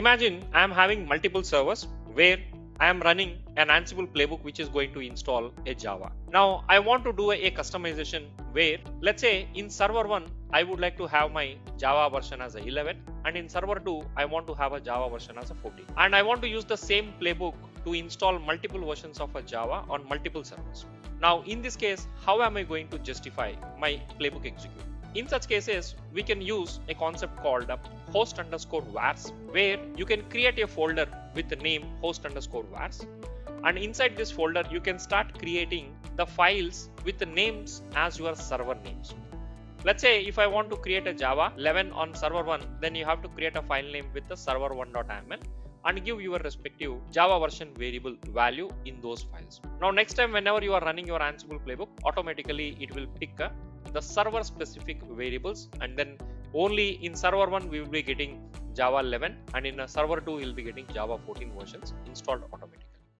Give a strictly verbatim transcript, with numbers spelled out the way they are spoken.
Imagine I am having multiple servers where I am running an Ansible playbook which is going to install a Java. Now I want to do a customization where, let's say, in server one I would like to have my Java version as a eleven, and in server two I want to have a Java version as a fourteen, and I want to use the same playbook to install multiple versions of a Java on multiple servers. Now in this case, how am I going to justify my playbook execute? In such cases, we can use a concept called a host underscore vars, where you can create a folder with the name host underscore vars, and inside this folder you can start creating the files with the names as your server names. Let's say if I want to create a Java eleven on server one, then you have to create a file name with the server one dot yaml and give your respective Java version variable value in those files. Now next time whenever you are running your Ansible playbook, automatically it will pick a the server specific variables, and then only in server one we will be getting Java eleven, and in a server two we will be getting Java fourteen versions installed automatically.